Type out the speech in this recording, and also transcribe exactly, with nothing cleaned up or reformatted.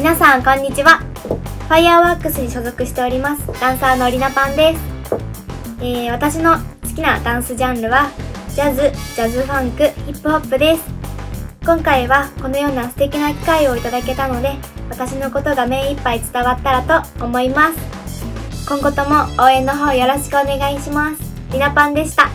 皆さんこんにちは。ファイアーワークスに所属しておりますダンサーのりなぱんです。えー、私の好きなダンスジャンルはジャズ、ジャズファンク、ヒップホップです。今回はこのような素敵な機会をいただけたので、私のことが目いっぱい伝わったらと思います。今後とも応援の方よろしくお願いします。りなぱんでした。